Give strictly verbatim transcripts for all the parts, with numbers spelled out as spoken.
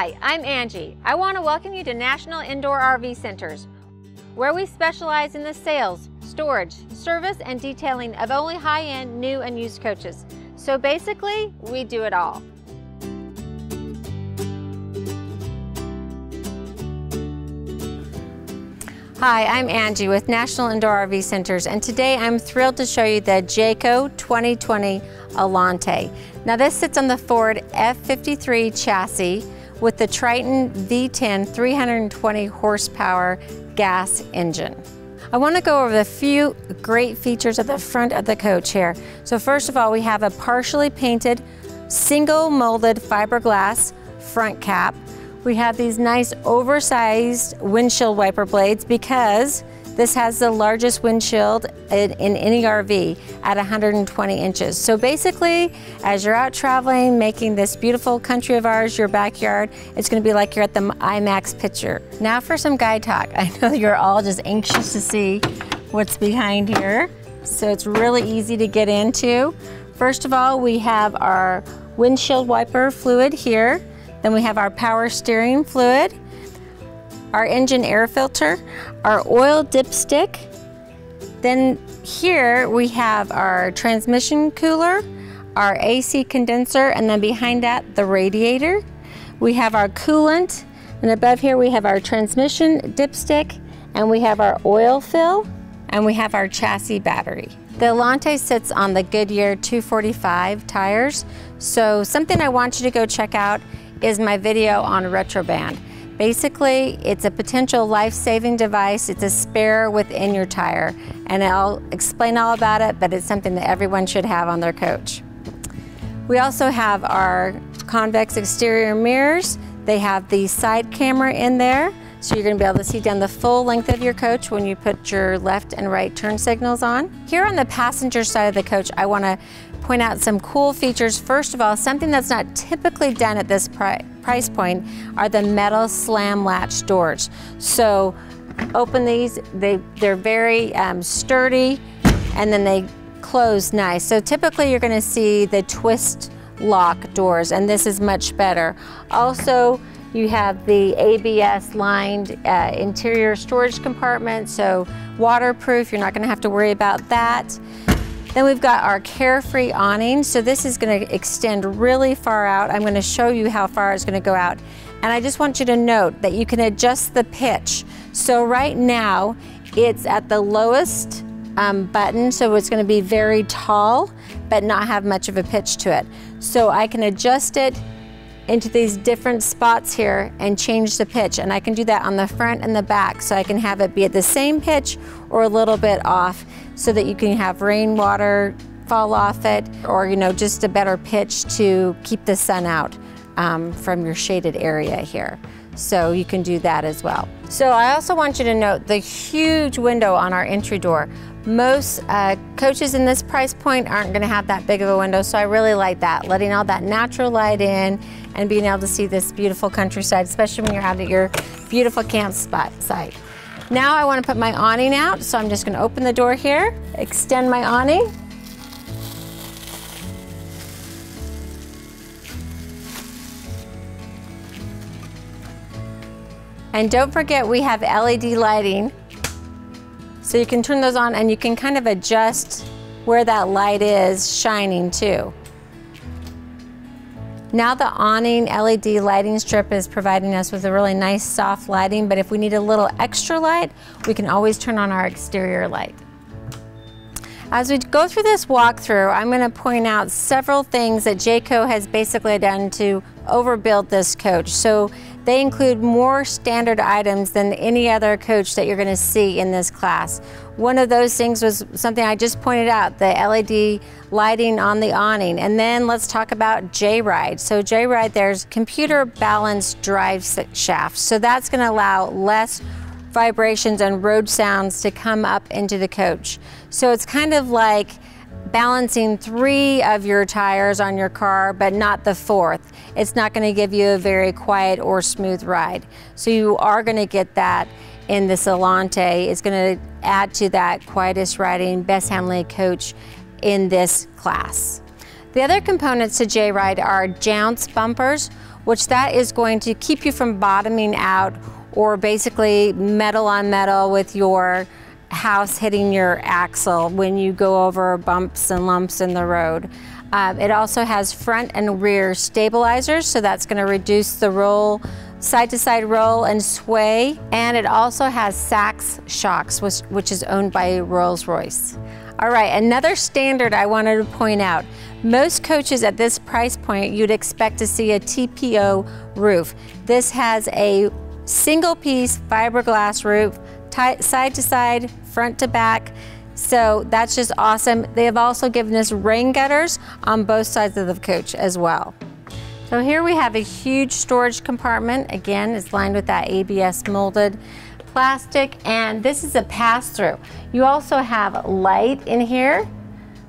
Hi, I'm Angie. I want to welcome you to National Indoor R V Centers, where we specialize in the sales, storage, service, and detailing of only high-end new and used coaches. So basically, we do it all. Hi, I'm Angie with National Indoor R V Centers, and today I'm thrilled to show you the Jayco twenty twenty Alante. Now this sits on the Ford F fifty-three chassis with the Triton V ten three hundred twenty horsepower gas engine. I want to go over the few great features at the front of the coach here. So first of all, we have a partially painted, single molded fiberglass front cap. We have these nice oversized windshield wiper blades because this has the largest windshield in, in any R V at one hundred twenty inches. So basically, as you're out traveling, making this beautiful country of ours your backyard, it's gonna be like you're at the IMAX picture. Now for some guide talk. I know you're all just anxious to see what's behind here, so it's really easy to get into. First of all, we have our windshield wiper fluid here. Then we have our power steering fluid, our engine air filter, our oil dipstick. Then here we have our transmission cooler, our A C condenser, and then behind that, the radiator. We have our coolant, and above here we have our transmission dipstick, and we have our oil fill, and we have our chassis battery. The Alante sits on the Goodyear two forty-five tires, so something I want you to go check out is my video on Retroband. Basically, it's a potential life-saving device. It's a spare within your tire, and I'll explain all about it, but it's something that everyone should have on their coach. We also have our convex exterior mirrors. They have the side camera in there, so you're gonna be able to see down the full length of your coach when you put your left and right turn signals on. Here on the passenger side of the coach, I wanna point out some cool features. First of all, something that's not typically done at this pri price point are the metal slam latch doors. So open these, they, they're very um, sturdy, and then they close nice. So typically you're gonna see the twist lock doors, and this is much better. Also, you have the A B S lined uh, interior storage compartment, so waterproof, you're not gonna have to worry about that. Then we've got our Carefree awning. So this is gonna extend really far out. I'm gonna show you how far it's gonna go out. And I just want you to note that you can adjust the pitch. So right now, it's at the lowest um, button, so it's gonna be very tall, but not have much of a pitch to it. So I can adjust it into these different spots here and change the pitch. And I can do that on the front and the back, so I can have it be at the same pitch or a little bit off, so that you can have rainwater fall off it, or you know, just a better pitch to keep the sun out um, from your shaded area here. So you can do that as well. So I also want you to note the huge window on our entry door. Most uh, coaches in this price point aren't gonna have that big of a window, so I really like that, letting all that natural light in and being able to see this beautiful countryside, especially when you're out at your beautiful camp spot site. Now I wanna put my awning out, so I'm just gonna open the door here, extend my awning. And don't forget, we have L E D lighting. So you can turn those on, and you can kind of adjust where that light is shining too. Now the awning L E D lighting strip is providing us with a really nice soft lighting, but if we need a little extra light, we can always turn on our exterior light. As we go through this walkthrough, I'm gonna point out several things that Jayco has basically done to overbuild this coach. So they include more standard items than any other coach that you're gonna see in this class. One of those things was something I just pointed out, the L E D lighting on the awning. And then let's talk about JRide. So JRide, there's computer balanced drive shaft. So that's gonna allow less vibrations and road sounds to come up into the coach. So it's kind of like balancing three of your tires on your car, but not the fourth. It's not going to give you a very quiet or smooth ride. So you are going to get that in this Alante. It's going to add to that quietest riding, best handling coach in this class. The other components to JRide are jounce bumpers, which that is going to keep you from bottoming out or basically metal on metal with your house hitting your axle when you go over bumps and lumps in the road. Um, it also has front and rear stabilizers, so that's going to reduce the roll, side-to-side roll and sway. And it also has Sachs shocks, which, which is owned by Rolls-Royce. All right, another standard I wanted to point out. Most coaches at this price point, you'd expect to see a T P O roof. This has a single-piece fiberglass roof, side-to-side, front-to-back. So that's just awesome. They have also given us rain gutters on both sides of the coach as well. So here we have a huge storage compartment. Again, it's lined with that A B S molded plastic, and this is a pass-through. You also have light in here,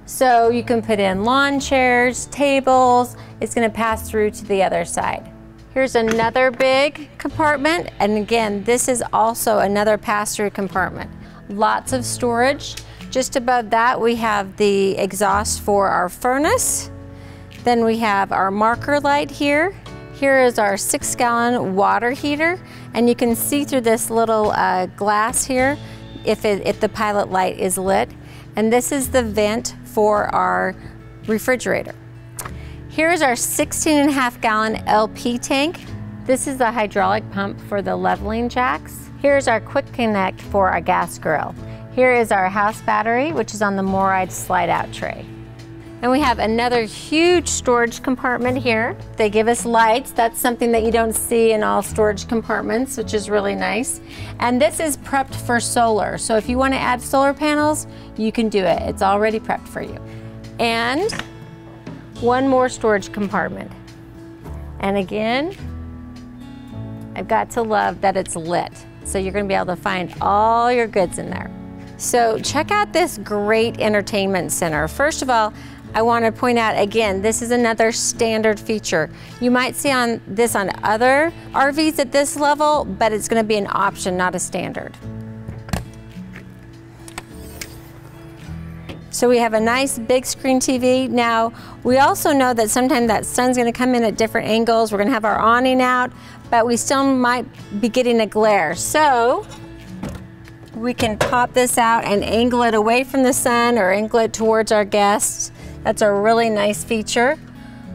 so you can put in lawn chairs, tables. It's gonna pass through to the other side. Here's another big compartment, and again, this is also another pass-through compartment. Lots of storage. Just above that, we have the exhaust for our furnace. Then we have our marker light here. Here is our six gallon water heater. And you can see through this little uh, glass here if, it, if the pilot light is lit. And this is the vent for our refrigerator. Here is our sixteen and a half gallon L P tank. This is the hydraulic pump for the leveling jacks. Here's our quick connect for our gas grill. Here is our house battery, which is on the Moride slide out tray. And we have another huge storage compartment here. They give us lights. That's something that you don't see in all storage compartments, which is really nice. And this is prepped for solar. So if you want to add solar panels, you can do it. It's already prepped for you. And one more storage compartment. And again, I've got to love that it's lit. So you're gonna be able to find all your goods in there. So check out this great entertainment center. First of all, I wanna point out again, this is another standard feature. You might see on this on other R Vs at this level, but it's gonna be an option, not a standard. So we have a nice big screen T V. Now, we also know that sometimes that sun's gonna come in at different angles. We're gonna have our awning out, but we still might be getting a glare. So we can pop this out and angle it away from the sun or angle it towards our guests. That's a really nice feature.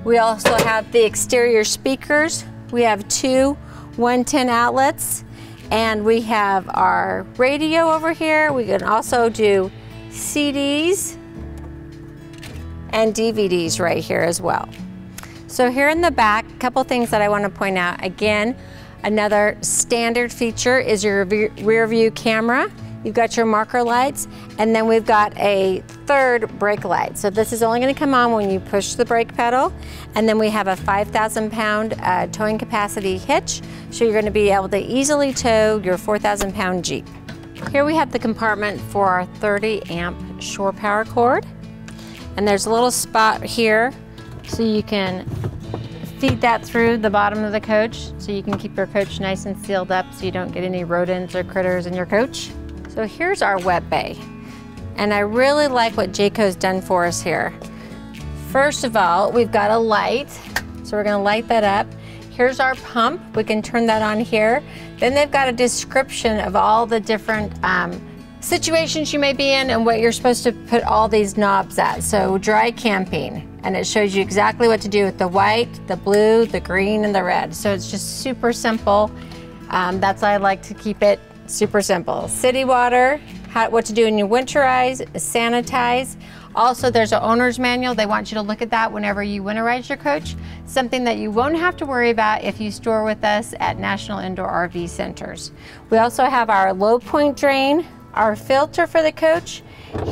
We also have the exterior speakers. We have two one ten outlets, and we have our radio over here. We can also do C Ds and D V Ds right here as well. So here in the back, a couple things that I want to point out. Again, another standard feature is your rear view camera. You've got your marker lights, and then we've got a third brake light. So this is only going to come on when you push the brake pedal. And then we have a five thousand pound uh, towing capacity hitch. So you're going to be able to easily tow your four thousand pound Jeep. Here we have the compartment for our thirty amp shore power cord, and there's a little spot here so you can feed that through the bottom of the coach so you can keep your coach nice and sealed up so you don't get any rodents or critters in your coach. So here's our wet bay, and I really like what Jayco's done for us here. First of all, we've got a light, so we're going to light that up. Here's our pump. We can turn that on here. Then they've got a description of all the different um, situations you may be in and what you're supposed to put all these knobs at. So dry camping, and it shows you exactly what to do with the white, the blue, the green, and the red. So it's just super simple. Um, that's why I like to keep it super simple. City water, how, what to do when you winterize, sanitize. Also, there's an owner's manual. They want you to look at that whenever you winterize your coach, something that you won't have to worry about if you store with us at National Indoor R V Centers. We also have our low point drain, our filter for the coach.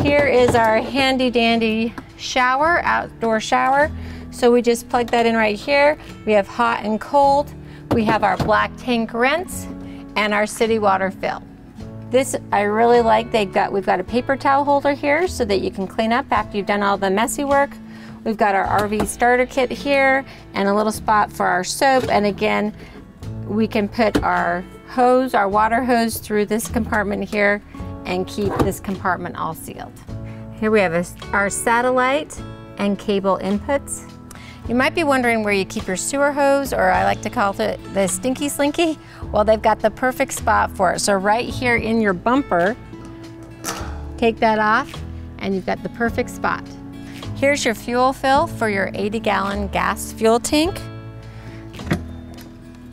Here is our handy dandy shower, outdoor shower. So we just plug that in right here. We have hot and cold. We have our black tank rinse and our city water fill. This I really like. They've got, we've got a paper towel holder here so that you can clean up after you've done all the messy work. We've got our R V starter kit here and a little spot for our soap. And again, we can put our hose, our water hose through this compartment here and keep this compartment all sealed. Here we have a, our satellite and cable inputs. You might be wondering where you keep your sewer hose, or I like to call it the stinky slinky. Well, they've got the perfect spot for it. So right here in your bumper, take that off and you've got the perfect spot. Here's your fuel fill for your eighty gallon gas fuel tank.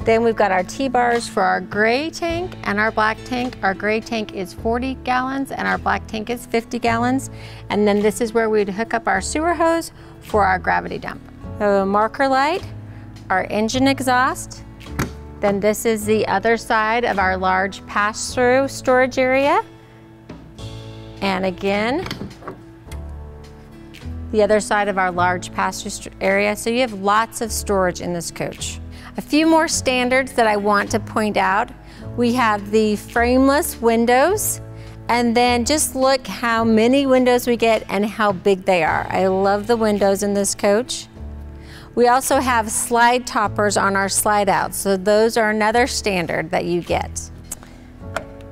Then we've got our T-bars for our gray tank and our black tank. Our gray tank is forty gallons and our black tank is fifty gallons. And then this is where we'd hook up our sewer hose for our gravity dump. The marker light, our engine exhaust. Then this is the other side of our large pass-through storage area. And again, the other side of our large pass-through area. So you have lots of storage in this coach. A few more standards that I want to point out. We have the frameless windows, and then just look how many windows we get and how big they are. I love the windows in this coach. We also have slide toppers on our slide outs, so those are another standard that you get.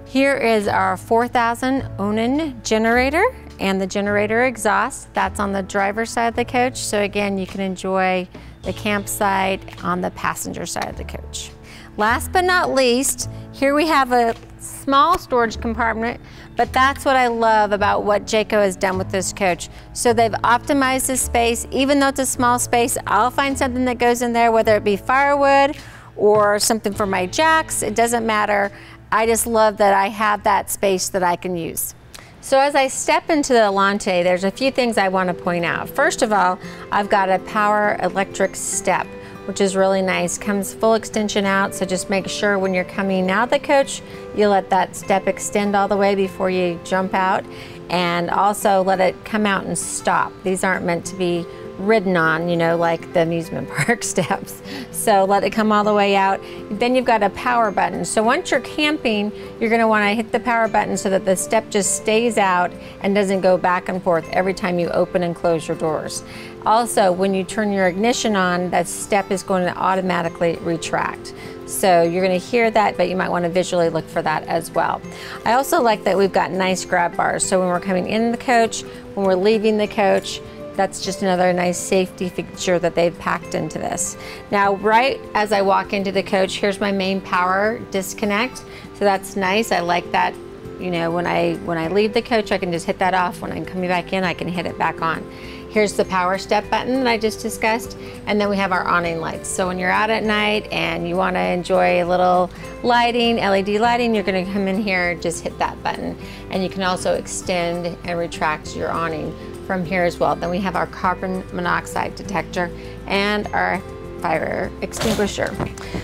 Here is our four thousand Onan generator and the generator exhaust. That's on the driver's side of the coach, so again, you can enjoy the campsite on the passenger side of the coach. Last but not least, here we have a small storage compartment, but that's what I love about what Jayco has done with this coach. So they've optimized this space. Even though it's a small space, I'll find something that goes in there, whether it be firewood or something for my jacks, it doesn't matter. I just love that I have that space that I can use. So as I step into the Alante, there's a few things I want to point out. First of all, I've got a power electric step, which is really nice. Comes full extension out, so just make sure when you're coming out of the coach, you let that step extend all the way before you jump out, and also let it come out and stop. These aren't meant to be ridden on, you know, like the amusement park steps. So let it come all the way out. Then you've got a power button. So once you're camping, you're going to want to hit the power button so that the step just stays out and doesn't go back and forth every time you open and close your doors. Also, when you turn your ignition on, that step is going to automatically retract. So you're going to hear that, but you might want to visually look for that as well. I also like that we've got nice grab bars. So when we're coming in the coach, when we're leaving the coach, that's just another nice safety feature that they've packed into this. Now, right as I walk into the coach, here's my main power disconnect. So that's nice. I like that. You know, when I when I leave the coach, I can just hit that off. When I'm coming back in, I can hit it back on. Here's the power step button that I just discussed. And then we have our awning lights. So when you're out at night and you want to enjoy a little lighting, L E D lighting, you're going to come in here, just hit that button. And you can also extend and retract your awning from here as well. Then we have our carbon monoxide detector and our fire extinguisher.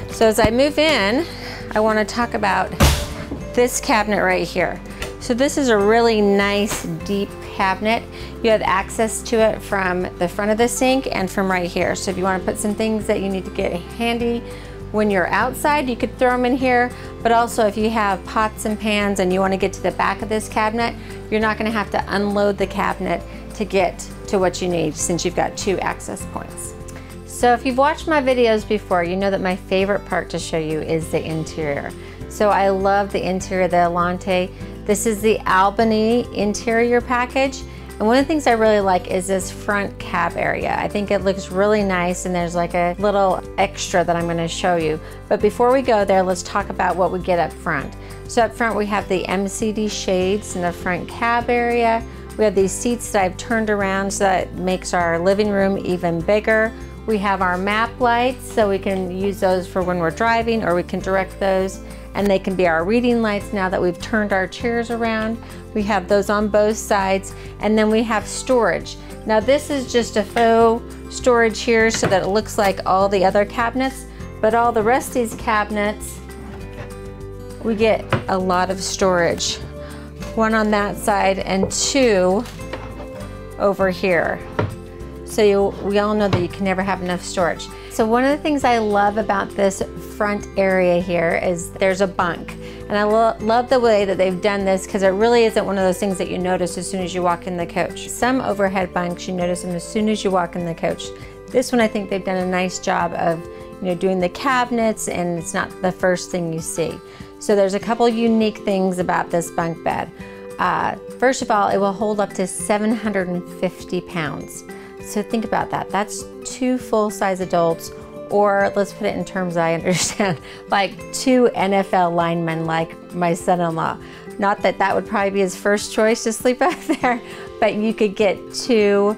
So as I move in, I want to talk about this cabinet right here. So this is a really nice deep cabinet. You have access to it from the front of the sink and from right here. So if you want to put some things that you need to get handy when you're outside, you could throw them in here, but also if you have pots and pans and you want to get to the back of this cabinet, you're not going to have to unload the cabinet to get to what you need since you've got two access points. So if you've watched my videos before, you know that my favorite part to show you is the interior. So I love the interior of the Alante. This is the Albany interior package. And one of the things I really like is this front cab area. I think it looks really nice, and there's like a little extra that I'm going to show you. But before we go there, let's talk about what we get up front. So up front we have the M C D shades in the front cab area. We have these seats that I've turned around so that it makes our living room even bigger. We have our map lights, so we can use those for when we're driving, or we can direct those, and they can be our reading lights now that we've turned our chairs around. We have those on both sides, and then we have storage. Now this is just a faux storage here so that it looks like all the other cabinets, but all the rest of these cabinets, we get a lot of storage. One on that side and two over here. So you, we all know that you can never have enough storage. So one of the things I love about this front area here is there's a bunk. And I lo love the way that they've done this, because it really isn't one of those things that you notice as soon as you walk in the coach. Some overhead bunks, you notice them as soon as you walk in the coach. This one, I think they've done a nice job of, you know, doing the cabinets, and it's not the first thing you see. So there's a couple unique things about this bunk bed. Uh, first of all, it will hold up to seven hundred fifty pounds. So think about that. That's two full-size adults, or let's put it in terms I understand, like two N F L linemen like my son-in-law. Not that that would probably be his first choice to sleep out there, but you could get two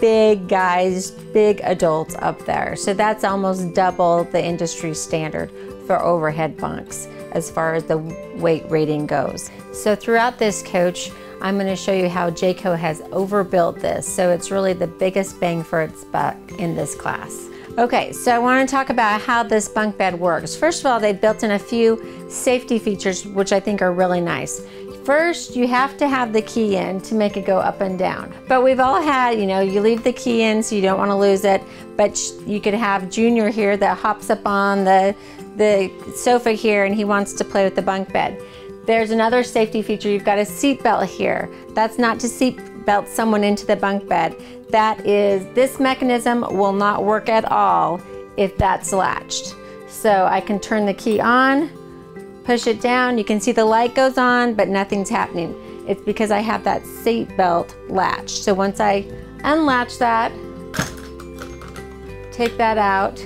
big guys, big adults up there. So that's almost double the industry standard for overhead bunks as far as the weight rating goes. So throughout this coach, I'm going to show you how Jayco has overbuilt this, so it's really the biggest bang for its buck in this class. Okay, so I want to talk about how this bunk bed works. First of all, they built in a few safety features which I think are really nice. First, you have to have the key in to make it go up and down. But we've all had, you know, you leave the key in so you don't want to lose it, but you could have Junior here that hops up on the, the sofa here and he wants to play with the bunk bed. There's another safety feature. You've got a seat belt here. That's not to seat belt someone into the bunk bed. That is, this mechanism will not work at all if that's latched. So I can turn the key on, push it down, you can see the light goes on, but nothing's happening. It's because I have that seat belt latched. So once I unlatch that, take that out,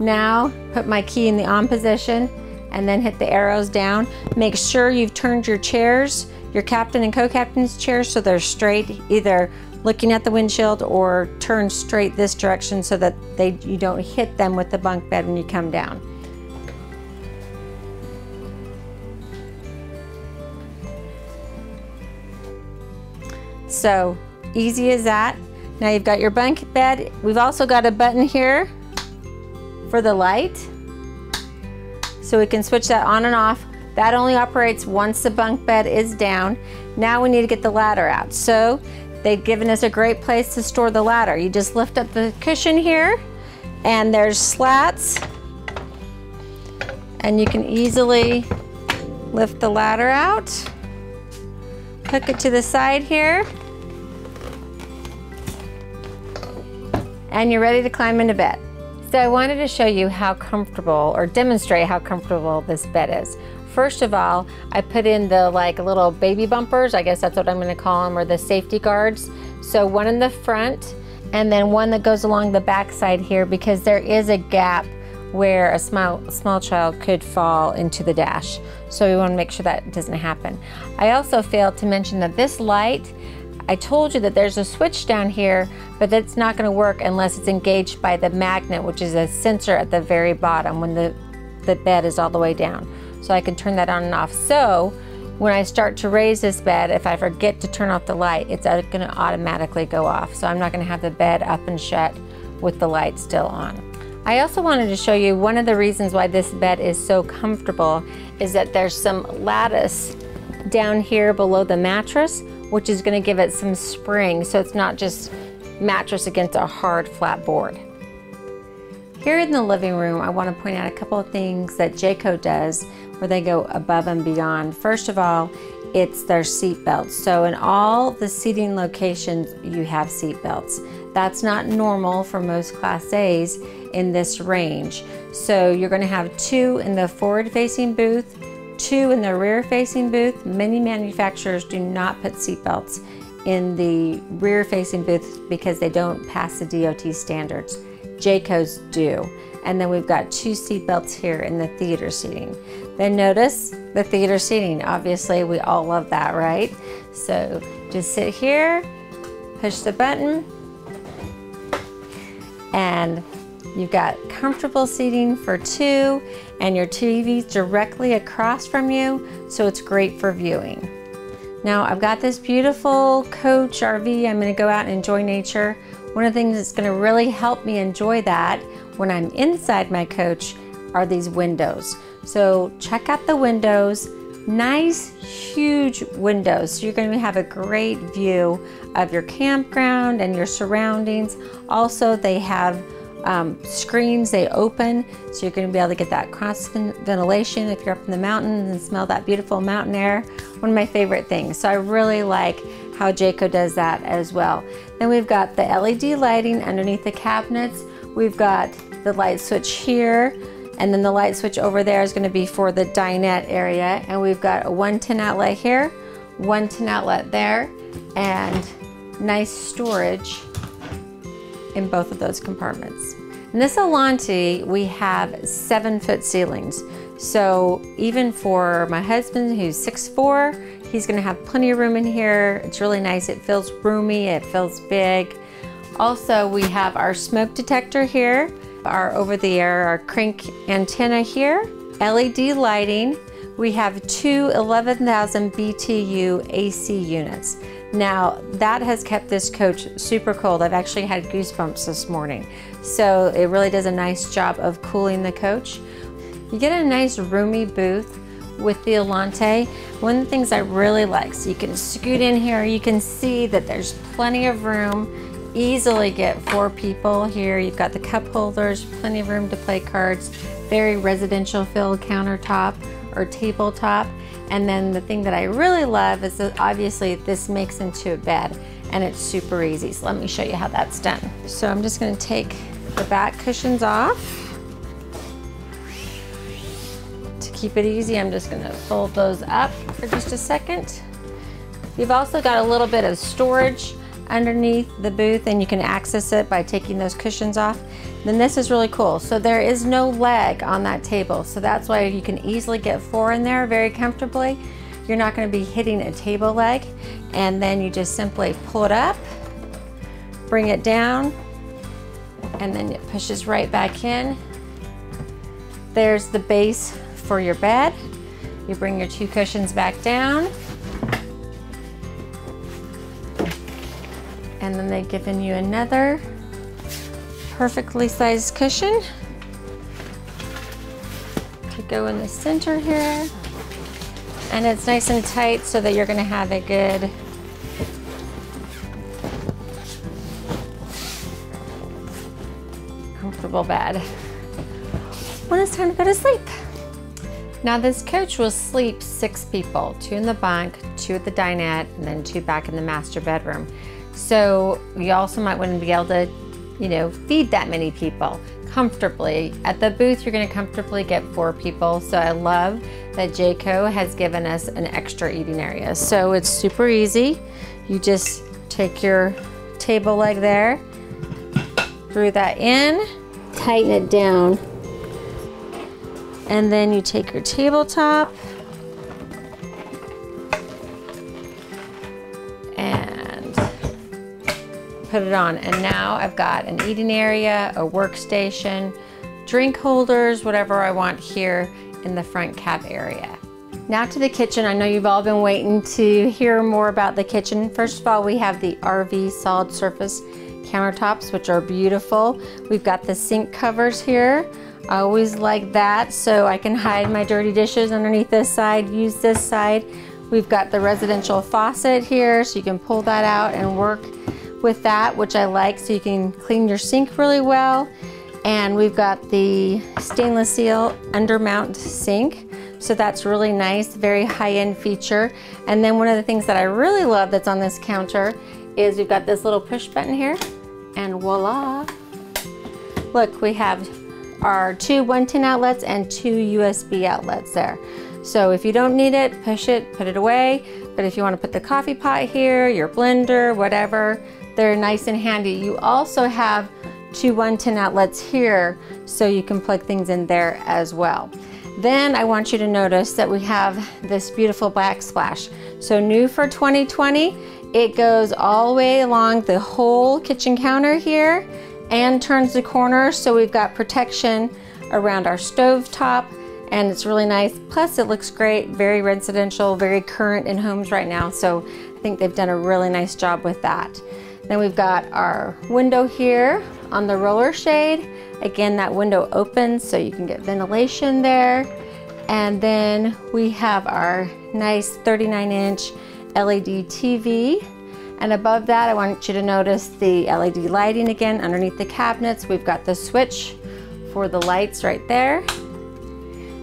now put my key in the on position, and then hit the arrows down. Make sure you've turned your chairs, your captain and co-captain's chairs, so they're straight, either looking at the windshield or turned straight this direction so that they, you don't hit them with the bunk bed when you come down. So easy as that. Now you've got your bunk bed. We've also got a button here for the light, so we can switch that on and off. That only operates once the bunk bed is down. Now we need to get the ladder out. So they've given us a great place to store the ladder. You just lift up the cushion here and there's slats, and you can easily lift the ladder out. Hook it to the side here, and you're ready to climb into bed. So I wanted to show you how comfortable, or demonstrate how comfortable this bed is. First of all, I put in the like little baby bumpers, I guess that's what I'm going to call them, or the safety guards. So one in the front and then one that goes along the back side here, because there is a gap where a small, small child could fall into the dash. So we want to make sure that doesn't happen. I also failed to mention that this light, I told you that there's a switch down here, but that's not going to work unless it's engaged by the magnet, which is a sensor at the very bottom when the, the bed is all the way down. So I can turn that on and off. So when I start to raise this bed, if I forget to turn off the light, it's going to automatically go off. So I'm not going to have the bed up and shut with the light still on. I also wanted to show you one of the reasons why this bed is so comfortable is that there's some lattice down here below the mattress, which is going to give it some spring, so it's not just mattress against a hard flat board. Here in the living room, I want to point out a couple of things that Jayco does where they go above and beyond. First of all, it's their seat belts. So in all the seating locations, you have seat belts. That's not normal for most Class A's in this range. So you're going to have two in the forward-facing booth, two in the rear-facing booth. Many manufacturers do not put seat belts in the rear-facing booth because they don't pass the D O T standards. Jayco's do. And then we've got two seat belts here in the theater seating. Then notice the theater seating. Obviously, we all love that, right? So just sit here, push the button, and you've got comfortable seating for two, and your T V's directly across from you, so it's great for viewing. Now, I've got this beautiful coach R V. I'm gonna go out and enjoy nature. One of the things that's gonna really help me enjoy that when I'm inside my coach are these windows. So check out the windows, nice huge windows. So you're gonna have a great view of your campground and your surroundings. Also, they have Um, screens, they open, so you're going to be able to get that cross ventilation if you're up in the mountains and smell that beautiful mountain air. One of my favorite things. So I really like how Jayco does that as well. Then we've got the L E D lighting underneath the cabinets. We've got the light switch here, and then the light switch over there is going to be for the dinette area. And we've got a one ten outlet here, one ten outlet there, and nice storage in both of those compartments. In this Alante, we have seven foot ceilings. So even for my husband who's six foot four, he's gonna have plenty of room in here. It's really nice, it feels roomy, it feels big. Also, we have our smoke detector here, our over-the-air, our crank antenna here, L E D lighting. We have two eleven thousand B T U A C units. Now, that has kept this coach super cold. I've actually had goosebumps this morning. So it really does a nice job of cooling the coach. You get a nice roomy booth with the Alante. One of the things I really like, so you can scoot in here, you can see that there's plenty of room, easily get four people here. You've got the cup holders, plenty of room to play cards, very residential filled countertop or tabletop. And then the thing that I really love is that obviously this makes into a bed and it's super easy. So let me show you how that's done. So I'm just gonna take the back cushions off. To keep it easy, I'm just gonna fold those up for just a second. You've also got a little bit of storage underneath the booth and you can access it by taking those cushions off. Then this is really cool. So there is no leg on that table. So that's why you can easily get four in there very comfortably. You're not gonna be hitting a table leg. And then you just simply pull it up, bring it down, and then it pushes right back in. There's the base for your bed. You bring your two cushions back down. And then they've given you another perfectly sized cushion to go in the center here. And it's nice and tight so that you're gonna have a good comfortable bed when it's time to go to sleep. Now this coach will sleep six people, two in the bunk, two at the dinette, and then two back in the master bedroom. So you also might want to be able to, you know, feed that many people comfortably. At the booth, you're gonna comfortably get four people. So I love that Jayco has given us an extra eating area. So it's super easy. You just take your table leg there, screw that in, tighten it down. And then you take your tabletop put it on, and now I've got an eating area, a workstation, drink holders, whatever I want here in the front cab area. Now to the kitchen. I know you've all been waiting to hear more about the kitchen. First of all, we have the R V solid surface countertops, which are beautiful. We've got the sink covers here. I always like that, so I can hide my dirty dishes underneath this side, use this side. We've got the residential faucet here, so you can pull that out and work with that, which I like, so you can clean your sink really well. And we've got the stainless steel undermount sink, so that's really nice, very high-end feature. And then one of the things that I really love that's on this counter is we've got this little push button here, and voila, look, we have our two one ten outlets and two U S B outlets there. So if you don't need it, push it, put it away. But if you want to put the coffee pot here, your blender, whatever, they're nice and handy. You also have two one ten outlets here, so you can plug things in there as well. Then I want you to notice that we have this beautiful backsplash. So new for twenty twenty, it goes all the way along the whole kitchen counter here and turns the corner, so we've got protection around our stove top. And it's really nice, plus it looks great, very residential, very current in homes right now, so I think they've done a really nice job with that. Then we've got our window here on the roller shade. Again, that window opens so you can get ventilation there. And then we have our nice thirty-nine inch L E D T V. And above that, I want you to notice the L E D lighting again. Underneath the cabinets, we've got the switch for the lights right there.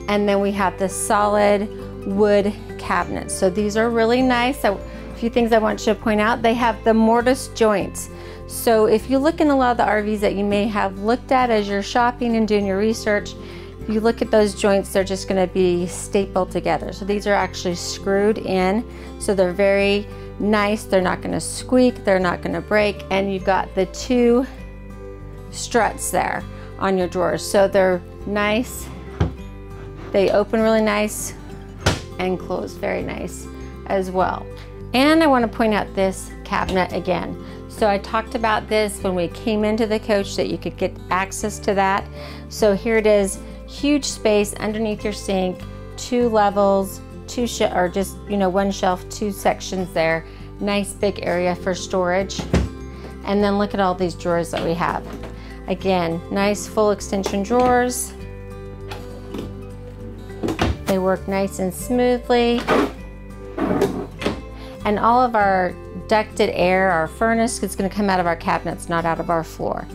And then we have the solid wood cabinets. So these are really nice. So a few things I want you to point out. They have the mortise joints. So if you look in a lot of the R Vs that you may have looked at as you're shopping and doing your research, if you look at those joints, they're just gonna be stapled together. So these are actually screwed in. So they're very nice. They're not gonna squeak. They're not gonna break. And you've got the two struts there on your drawers. So they're nice, they open really nice and close very nice as well. And I want to point out this cabinet again. So I talked about this when we came into the coach, that you could get access to that. So here it is, huge space underneath your sink, two levels, two sh or just, you know, one shelf, two sections there. Nice big area for storage. And then look at all these drawers that we have. Again, nice full extension drawers. They work nice and smoothly. And all of our ducted air, our furnace, is going to come out of our cabinets, not out of our floor.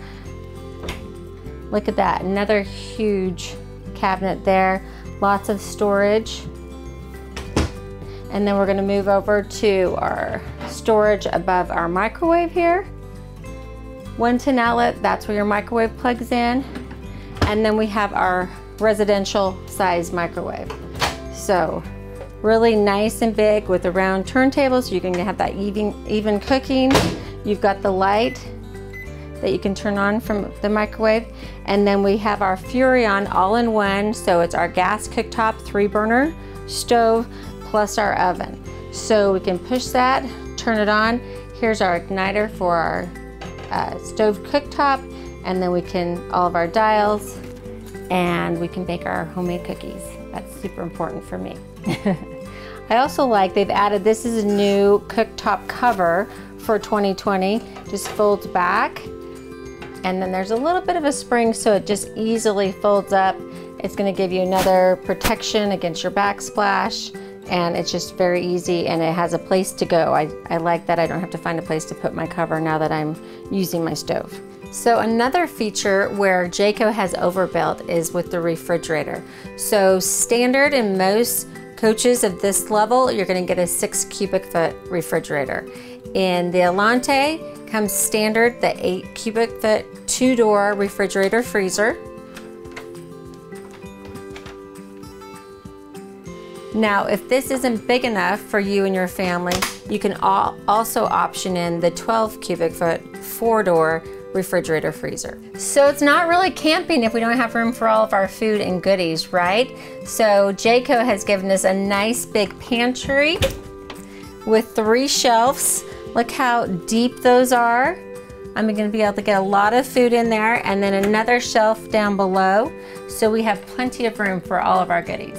Look at that, another huge cabinet there, lots of storage. And then we're going to move over to our storage above our microwave here. one ten outlet, that's where your microwave plugs in. And then we have our residential size microwave. So really nice and big with a round turntable, so you're going to have that even, even cooking. You've got the light that you can turn on from the microwave. And then we have our Furion all-in-one. So it's our gas cooktop, three burner stove, plus our oven. So we can push that, turn it on. Here's our igniter for our uh, stove cooktop. And then we can, all of our dials, and we can bake our homemade cookies. That's super important for me. I also like, they've added, this is a new cooktop cover for twenty twenty. Just folds back, and then there's a little bit of a spring, so it just easily folds up. It's going to give you another protection against your backsplash, and it's just very easy, and it has a place to go. I, I like that I don't have to find a place to put my cover now that I'm using my stove. So another feature where Jayco has overbuilt is with the refrigerator. So standard in most coaches of this level, you're going to get a six cubic foot refrigerator. In the Alante comes standard the eight cubic foot two door refrigerator freezer. Now, if this isn't big enough for you and your family, you can also option in the twelve cubic foot four door refrigerator freezer. So it's not really camping if we don't have room for all of our food and goodies, right? So Jayco has given us a nice big pantry with three shelves. Look how deep those are. I'm going to be able to get a lot of food in there, and then another shelf down below. So we have plenty of room for all of our goodies.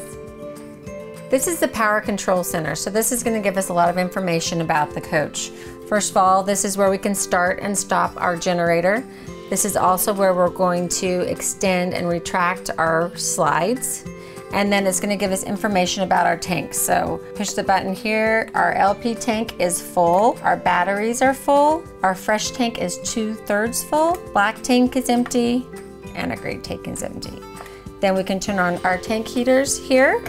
This is the power control center. So this is going to give us a lot of information about the coach. First of all, this is where we can start and stop our generator. This is also where we're going to extend and retract our slides. And then it's going to give us information about our tanks. So push the button here. Our L P tank is full. Our batteries are full. Our fresh tank is two thirds full. Black tank is empty, and a gray tank is empty. Then we can turn on our tank heaters here.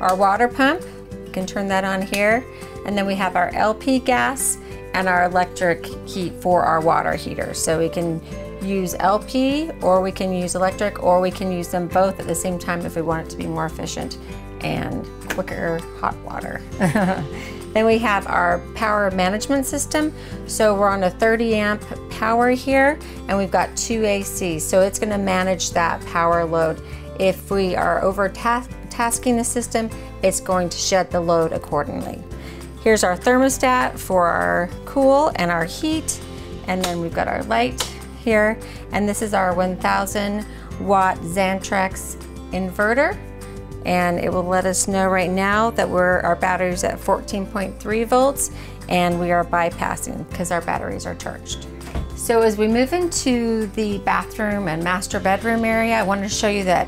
Our water pump, we can turn that on here. And then we have our L P gas and our electric heat for our water heater. So we can use L P, or we can use electric, or we can use them both at the same time if we want it to be more efficient and quicker hot water. Then we have our power management system. So we're on a thirty amp power here, and we've got two A Cs. So it's gonna manage that power load. If we are over task tasking the system, it's going to shed the load accordingly. Here's our thermostat for our cool and our heat. And then we've got our light here. And this is our one thousand watt Xantrex inverter. And it will let us know right now that we're, our battery's at fourteen point three volts, and we are bypassing because our batteries are charged. So as we move into the bathroom and master bedroom area, I wanted to show you that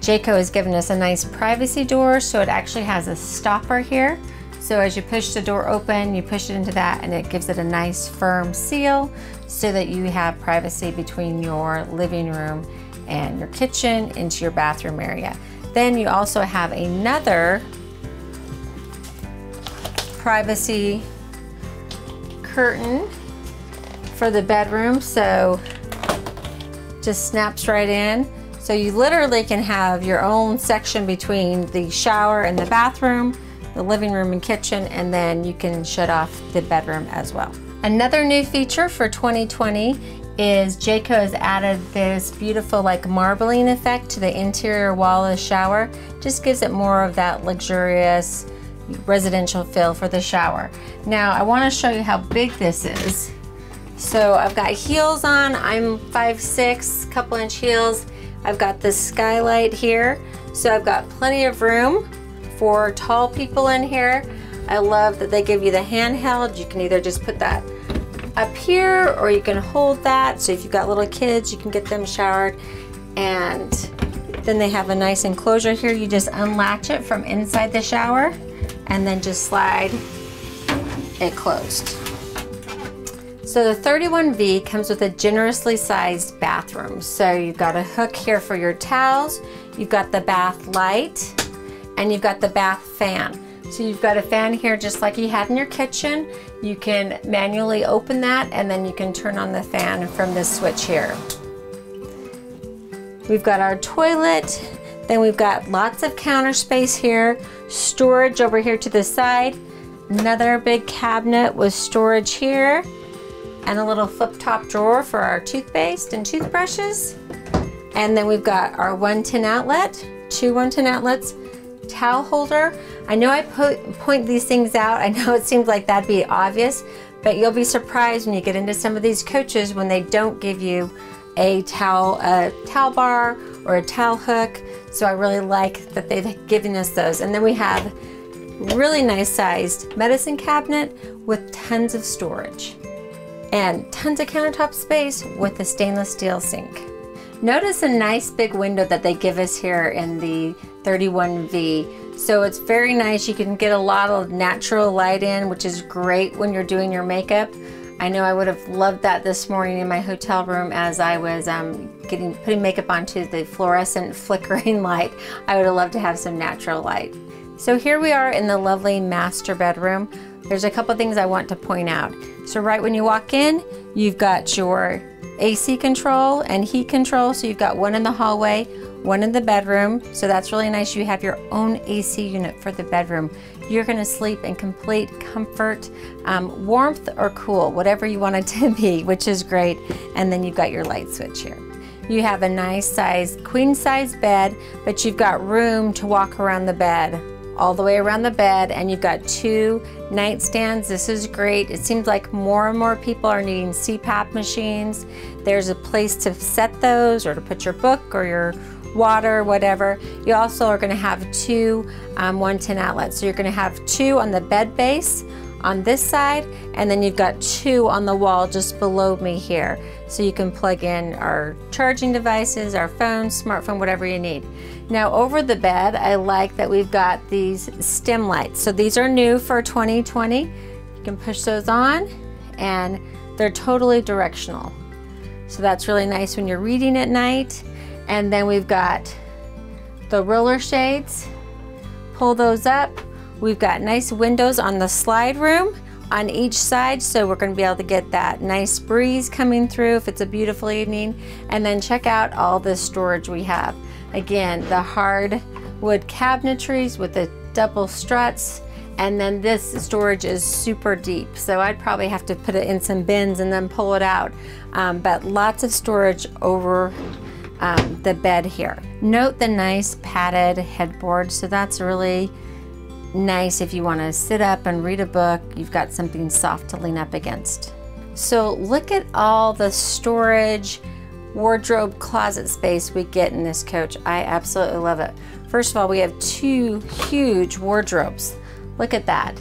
Jayco has given us a nice privacy door. So it actually has a stopper here. So as you push the door open, you push it into that, and it gives it a nice firm seal so that you have privacy between your living room and your kitchen into your bathroom area. Then you also have another privacy curtain for the bedroom. So just snaps right in. So you literally can have your own section between the shower and the bathroom, the living room and kitchen, and then you can shut off the bedroom as well. Another new feature for twenty twenty is Jayco has added this beautiful like marbling effect to the interior wall of the shower. Just gives it more of that luxurious residential feel for the shower. Now I want to show you how big this is. So I've got heels on, I'm five six, couple inch heels. I've got this skylight here, so I've got plenty of room for tall people in here. I love that they give you the handheld. You can either just put that up here or you can hold that, so if you've got little kids you can get them showered. And then they have a nice enclosure here. You just unlatch it from inside the shower and then just slide it closed. So the thirty-one V comes with a generously sized bathroom. So you've got a hook here for your towels, you've got the bath light, and you've got the bath fan. So you've got a fan here just like you had in your kitchen. You can manually open that and then you can turn on the fan from this switch here. We've got our toilet, then we've got lots of counter space here, storage over here to the side, another big cabinet with storage here, and a little flip top drawer for our toothpaste and toothbrushes. And then we've got our one ten outlet, two one ten outlets, towel holder. I know I po point these things out. I know it seems like that'd be obvious, but you'll be surprised when you get into some of these coaches when they don't give you a towel, a towel bar or a towel hook. So I really like that they've given us those. And then we have really nice sized medicine cabinet with tons of storage and tons of countertop space with a stainless steel sink. Notice a nice big window that they give us here in the thirty-one V. So it's very nice. You can get a lot of natural light in, which is great when you're doing your makeup. I know I would have loved that this morning in my hotel room as I was um, getting putting makeup onto the fluorescent flickering light. I would have loved to have some natural light. So here we are in the lovely master bedroom. There's a couple things I want to point out. So right when you walk in, you've got your A C control and heat control. So you've got one in the hallway, one in the bedroom. So that's really nice. You have your own A C unit for the bedroom. You're going to sleep in complete comfort, um, warmth or cool, whatever you want it to be, which is great. And then you've got your light switch here. You have a nice size queen size bed, but you've got room to walk around the bed, all the way around the bed, and you've got two nightstands. This is great. It seems like more and more people are needing C PAP machines. There's a place to set those or to put your book or your water, whatever. You also are going to have two um, one ten outlets. So you're going to have two on the bed base on this side, and then you've got two on the wall just below me here. So you can plug in our charging devices, our phones, smartphone, whatever you need. Now over the bed, I like that we've got these stem lights. So these are new for twenty twenty. You can push those on and they're totally directional. So that's really nice when you're reading at night. And then we've got the roller shades. Pull those up. We've got nice windows on the slide room on each side, so we're going to be able to get that nice breeze coming through if it's a beautiful evening. And then check out all the storage we have. Again, the hardwood cabinetries with the double struts, and then this storage is super deep, so I'd probably have to put it in some bins and then pull it out, um, but lots of storage over um, the bed here. Note the nice padded headboard, so that's really nice if you want to sit up and read a book. You've got something soft to lean up against. So look at all the storage, wardrobe, closet space we get in this coach. I absolutely love it. First of all, we have two huge wardrobes. Look at that.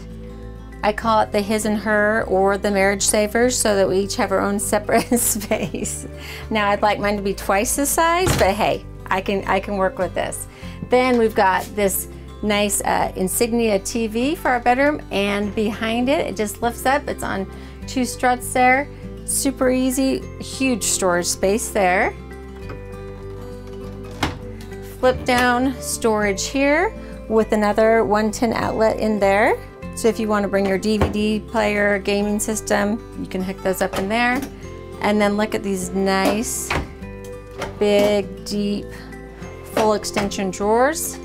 I call it the his and her or the marriage savers, so that we each have our own separate space. Now I'd like mine to be twice the size, but hey, I can I can work with this. Then we've got this nice uh, Insignia T V for our bedroom, and behind it, it just lifts up. It's on two struts there. Super easy, huge storage space there. Flip down storage here with another one ten outlet in there. So if you want to bring your D V D player, gaming system, you can hook those up in there. And then look at these nice, big, deep, full extension drawers.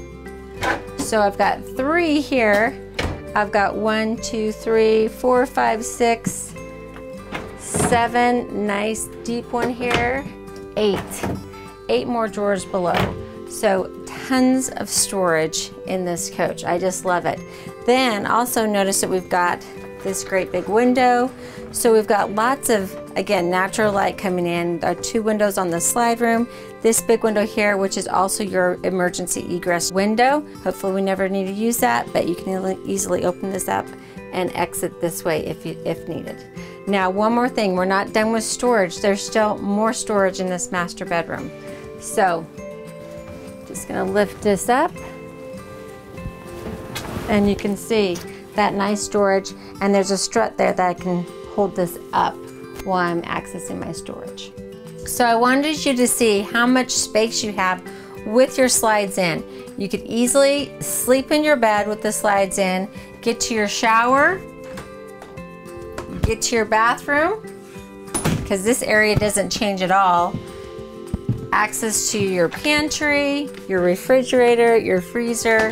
So I've got three here. I've got one, two, three, four, five, six, seven, nice deep one here, eight. Eight more drawers below. So tons of storage in this coach. I just love it. Then also notice that we've got this great big window. So we've got lots of, again, natural light coming in. Our two windows on the slide room. This big window here, which is also your emergency egress window. Hopefully we never need to use that, but you can easily open this up and exit this way if, you, if needed. Now, one more thing, we're not done with storage. There's still more storage in this master bedroom. So, just gonna lift this up. And you can see that nice storage, and there's a strut there that I can hold this up while I'm accessing my storage. So I wanted you to see how much space you have with your slides in. You could easily sleep in your bed with the slides in, get to your shower, get to your bathroom, because this area doesn't change at all. Access to your pantry, your refrigerator, your freezer,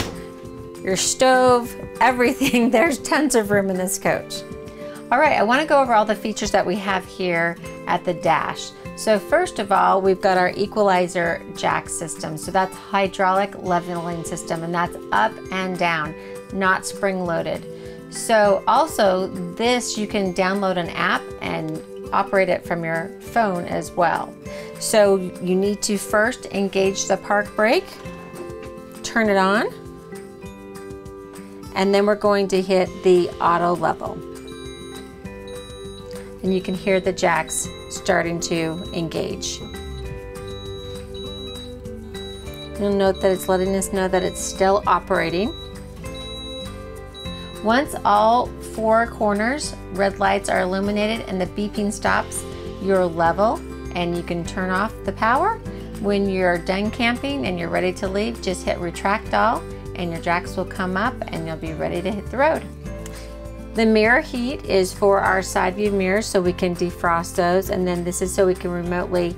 your stove, everything. There's tons of room in this coach. All right, I want to go over all the features that we have here at the dash. So first of all, we've got our equalizer jack system. So that's hydraulic leveling system, and that's up and down, not spring loaded. So also this, you can download an app and operate it from your phone as well. So you need to first engage the park brake, turn it on, and then we're going to hit the auto level. And you can hear the jacks starting to engage. You'll note that it's letting us know that it's still operating. Once all four corners, red lights are illuminated and the beeping stops, you're level and you can turn off the power. When you're done camping and you're ready to leave, just hit retract all and your jacks will come up and you'll be ready to hit the road. The mirror heat is for our side view mirrors, so we can defrost those, and then this is so we can remotely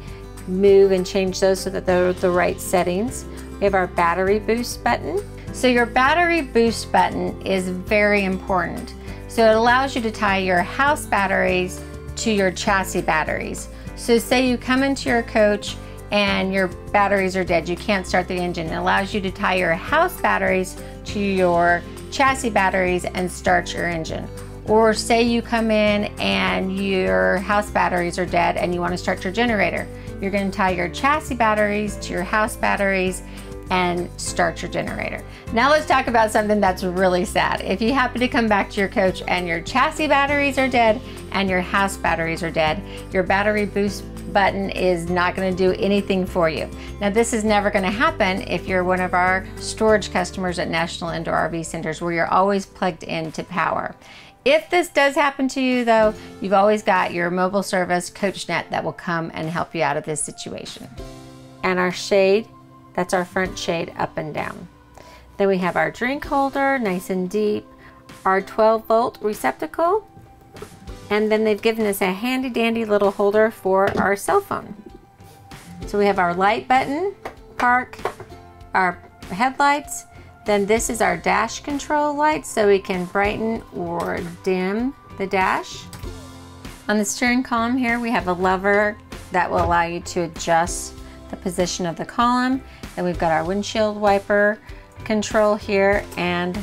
move and change those so that they're the right settings. We have our battery boost button. So your battery boost button is very important. So it allows you to tie your house batteries to your chassis batteries. So say you come into your coach and your batteries are dead, you can't start the engine. It allows you to tie your house batteries to your chassis batteries and start your engine. Or say you come in and your house batteries are dead and you want to start your generator. You're going to tie your chassis batteries to your house batteries and start your generator. Now let's talk about something that's really sad. If you happen to come back to your coach and your chassis batteries are dead and your house batteries are dead, your battery boost button is not going to do anything for you. Now this is never going to happen if you're one of our storage customers at National Indoor R V Centers, where you're always plugged into power. If this does happen to you though, you've always got your mobile service CoachNet that will come and help you out of this situation. And our shade, that's our front shade up and down. Then we have our drink holder, nice and deep, our twelve volt receptacle, and then they've given us a handy dandy little holder for our cell phone. So we have our light button, park, our headlights, then this is our dash control light, so we can brighten or dim the dash. On the steering column here, we have a lever that will allow you to adjust the position of the column. Then we've got our windshield wiper control here and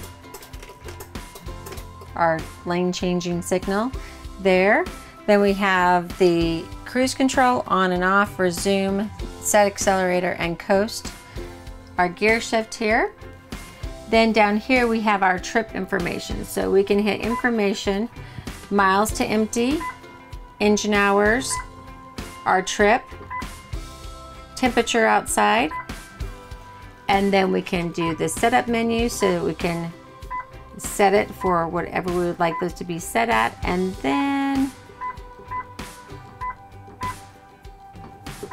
our lane changing signal there. Then we have the cruise control, on and off, resume, set accelerator, and coast. Our gear shift here. Then down here we have our trip information. So we can hit information, miles to empty, engine hours, our trip, temperature outside, and then we can do the setup menu so that we can set it for whatever we would like those to be set at, and then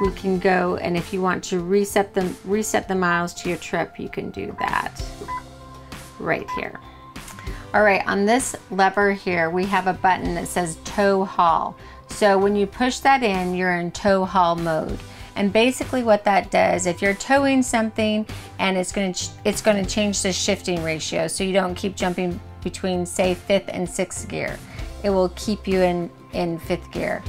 we can go, and if you want to reset them, reset the miles to your trip, you can do that right here. All right, on this lever here, we have a button that says tow haul. So when you push that in, you're in tow haul mode. And basically what that does, if you're towing something, and it's going to it's going to change the shifting ratio so you don't keep jumping between, say, fifth and sixth gear. It will keep you in in fifth gear.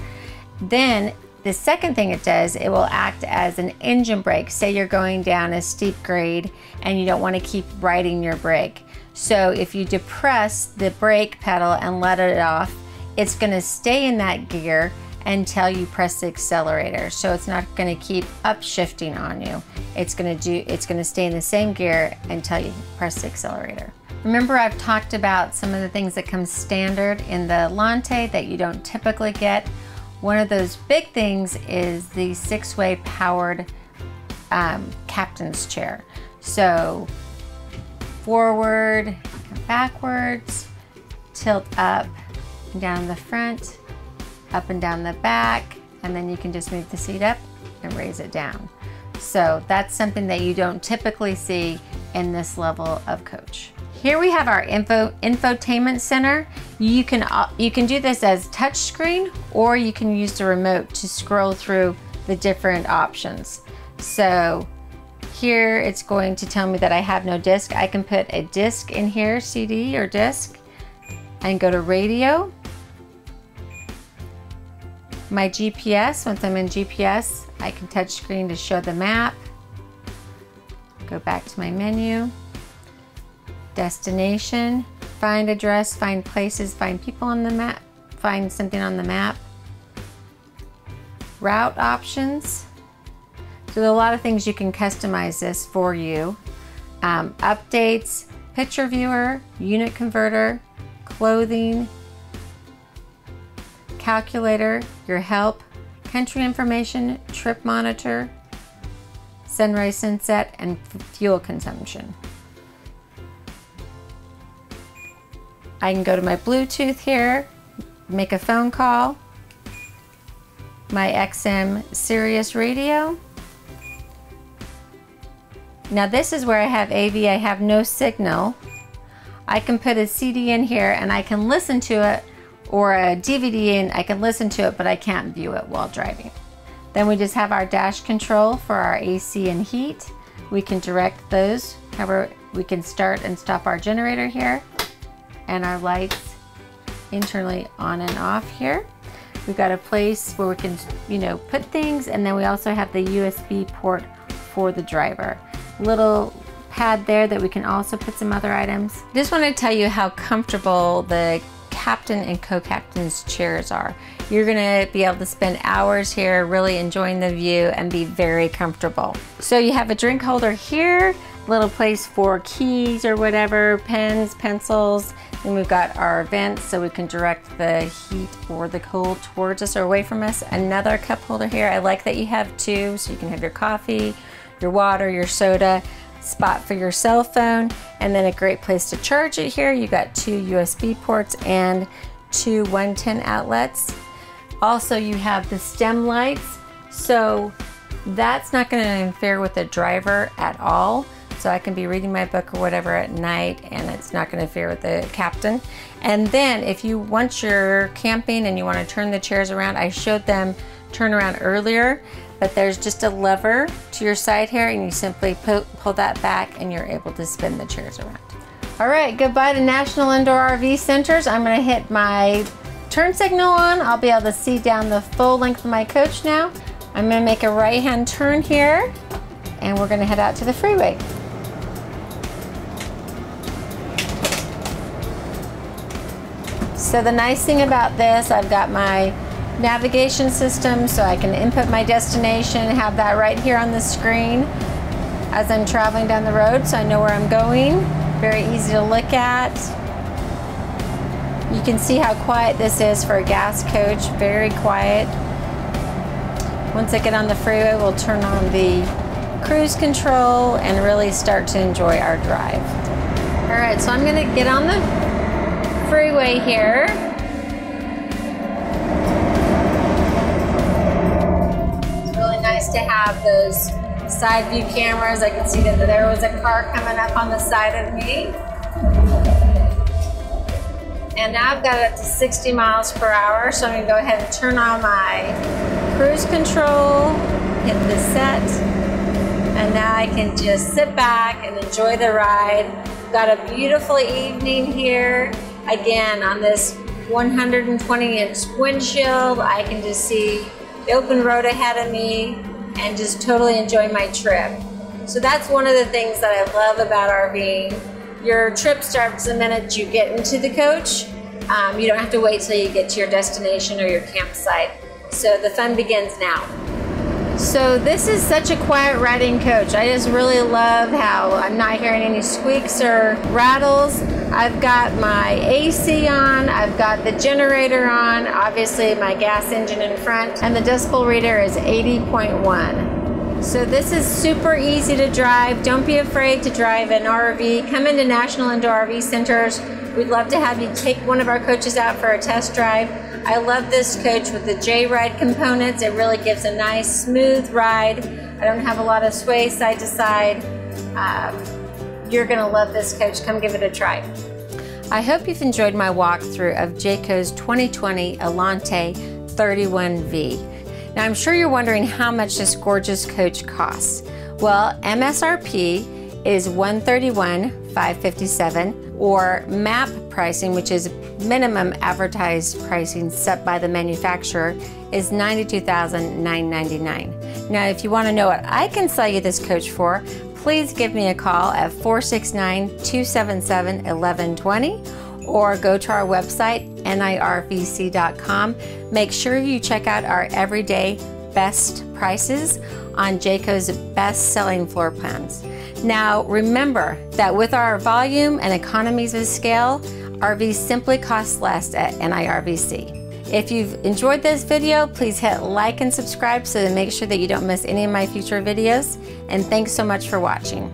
Then the second thing it does, it will act as an engine brake. Say you're going down a steep grade and you don't want to keep riding your brake. So if you depress the brake pedal and let it off, it's going to stay in that gear until you press the accelerator. So it's not going to keep upshifting on you. It's going to do, it's going to stay in the same gear until you press the accelerator. Remember, I've talked about some of the things that come standard in the Alante that you don't typically get. One of those big things is the six-way powered um, captain's chair. So forward, backwards, tilt up and down the front, up and down the back, and then you can just move the seat up and raise it down. So that's something that you don't typically see in this level of coach. Here we have our info, infotainment center. You can, you can do this as touchscreen, or you can use the remote to scroll through the different options. So here it's going to tell me that I have no disc. I can put a disc in here, C D or disc, and go to radio. My G P S, once I'm in G P S, I can touchscreen to show the map. Go back to my menu. Destination, find address, find places, find people on the map, find something on the map. Route options. So there's a lot of things you can customize this for you. Um, updates, picture viewer, unit converter, clothing, calculator, your help, country information, trip monitor, sunrise, sunset, and fuel consumption. I can go to my Bluetooth here, make a phone call, my X M Sirius radio. Now this is where I have A V, I have no signal. I can put a C D in here and I can listen to it, or a D V D in, I can listen to it, but I can't view it while driving. Then we just have our dash control for our A C and heat. We can direct those, however, we can start and stop our generator here, and our lights internally on and off here. We've got a place where we can, you know, put things, and then we also have the U S B port for the driver. Little pad there that we can also put some other items. Just want to tell you how comfortable the captain and co-captain's chairs are. You're gonna be able to spend hours here really enjoying the view and be very comfortable. So you have a drink holder here, little place for keys or whatever, pens, pencils. Then we've got our vents so we can direct the heat or the cold towards us or away from us. Another cup holder here. I like that you have two, so you can have your coffee, your water, your soda, spot for your cell phone, and then a great place to charge it here. You got two U S B ports and two one ten outlets. Also, you have the stem lights. So that's not going to interfere with the driver at all. So I can be reading my book or whatever at night, and it's not going to interfere with the captain. And then if you once you're camping and you want to turn the chairs around, I showed them turn around earlier, but there's just a lever to your side here, and you simply pull, pull that back and you're able to spin the chairs around. All right, goodbye to National Indoor R V Centers. I'm going to hit my turn signal on. I'll be able to see down the full length of my coach now. I'm going to make a right-hand turn here, and we're going to head out to the freeway. So the nice thing about this, I've got my navigation system, so I can input my destination, have that right here on the screen as I'm traveling down the road, so I know where I'm going. Very easy to look at. You can see how quiet this is for a gas coach, very quiet. Once I get on the freeway, we'll turn on the cruise control and really start to enjoy our drive. All right, so I'm gonna get on the freeway here. It's really nice to have those side view cameras. I can see that there was a car coming up on the side of me. And now I've got up to sixty miles per hour, so I'm going to go ahead and turn on my cruise control, hit the set, and now I can just sit back and enjoy the ride. Got a beautiful evening here. Again, on this one hundred twenty inch windshield. I can just see the open road ahead of me and just totally enjoy my trip. So that's one of the things that I love about RVing. Your trip starts the minute you get into the coach. Um, you don't have to wait till you get to your destination or your campsite. So the fun begins now. So this is such a quiet riding coach. I just really love how I'm not hearing any squeaks or rattles. I've got my A C on, I've got the generator on, obviously my gas engine in front, and the decibel reader is eighty point one. So this is super easy to drive. Don't be afraid to drive an R V. Come into National Indoor R V Centers. We'd love to have you take one of our coaches out for a test drive. I love this coach with the J ride components. It really gives a nice smooth ride. I don't have a lot of sway side to side. Um, you're gonna love this coach. Come give it a try. I hope you've enjoyed my walkthrough of Jayco's twenty twenty Alante thirty-one V. Now I'm sure you're wondering how much this gorgeous coach costs. Well, M S R P is one hundred thirty-one thousand five hundred fifty-seven dollars, or MAP pricing, which is minimum advertised pricing set by the manufacturer, is ninety-two thousand nine hundred ninety-nine dollars. Now, if you want to know what I can sell you this coach for, please give me a call at four six nine, two seven seven, one one two zero or go to our website, N I R V C dot com. Make sure you check out our everyday best prices on Jayco's best-selling floor plans. Now, remember that with our volume and economies of scale, R Vs simply cost less at N I R V C. If you've enjoyed this video, please hit like and subscribe so to make sure that you don't miss any of my future videos. And thanks so much for watching.